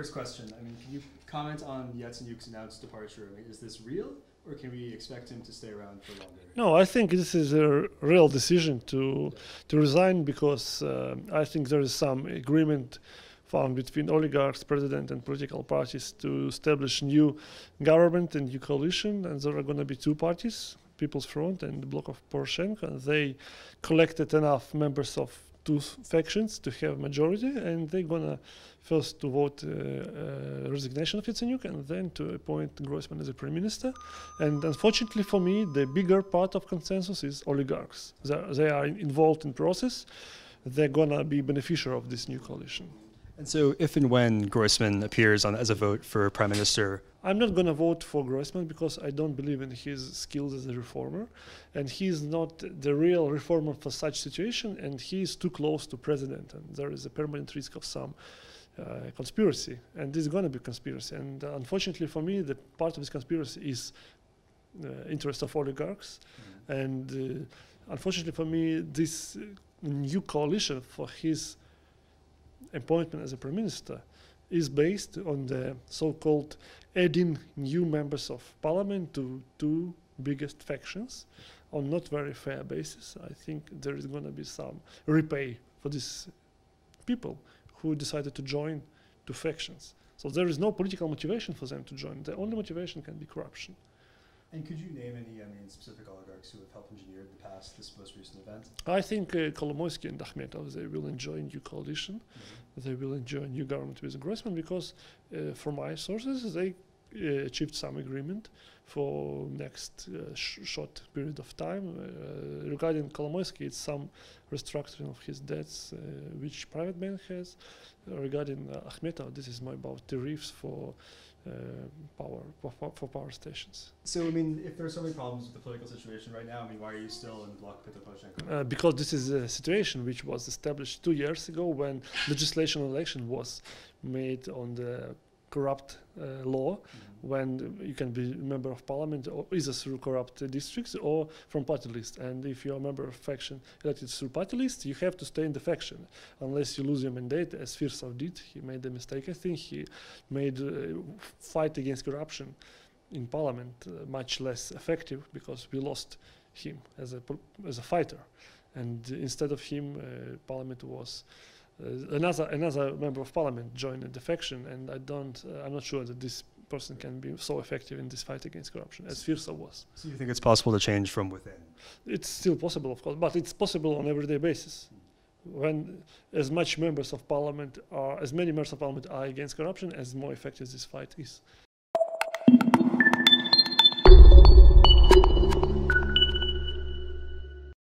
First question, I mean, can you comment on Yatsenyuk's announced departure? I mean, is this real, or can we expect him to stay around for longer? No, I think this is a real decision to resign, because I think there is some agreement found between oligarchs, president, and political parties to establish new government and new coalition, and there are going to be two parties, People's Front and the Bloc of Poroshenko, and they collected enough members of two factions to have majority, and they're gonna first to vote resignation of Yatsenyuk and then to appoint Groysman as a prime minister. And unfortunately for me, the bigger part of consensus is oligarchs. They are involved in process. They're gonna be beneficiary of this new coalition. And so if and when Groysman appears as a vote for prime minister, I'm not going to vote for Groysman because I don't believe in his skills as a reformer, and he's not the real reformer for such situation, and he is too close to president, and there is a permanent risk of some conspiracy, and this is going to be conspiracy. And unfortunately for me, the part of this conspiracy is interest of oligarchs, and unfortunately for me, this new coalition for his appointment as a prime minister is based on the so-called adding new members of parliament to two biggest factions on not very fair basis. I think there is going to be some repay for these people who decided to join two factions. So there is no political motivation for them to join. The only motivation can be corruption. And could you name any, I mean, specific oligarchs who have helped engineer the past, this most recent event? I think Kolomoisky and Akhmetov, they will enjoy a new coalition. They will enjoy a new government with Groysman because, from my sources, they achieved some agreement for next short period of time. Regarding Kolomoisky, it's some restructuring of his debts, which private man has. Regarding Akhmetov, this is more about tariffs for power stations. So, I mean, if there are so many problems with the political situation right now, I mean, why are you still in Bloc Petro Poroshenko? Because this is a situation which was established 2 years ago when legislation on election was made on the corrupt law, when you can be a member of parliament or either through corrupt districts or from party list. And if you're a member of faction elected through party list, you have to stay in the faction unless you lose your mandate, as Firsov did. He made the mistake. I think he made fight against corruption in parliament much less effective because we lost him as a fighter. And instead of him, parliament was another member of parliament joined the faction, and I'm not sure that this person can be so effective in this fight against corruption as Firsov was. So you think it's possible to change from within? It's still possible, of course, but it's possible on everyday basis. When as many members of parliament are against corruption, as more effective this fight is.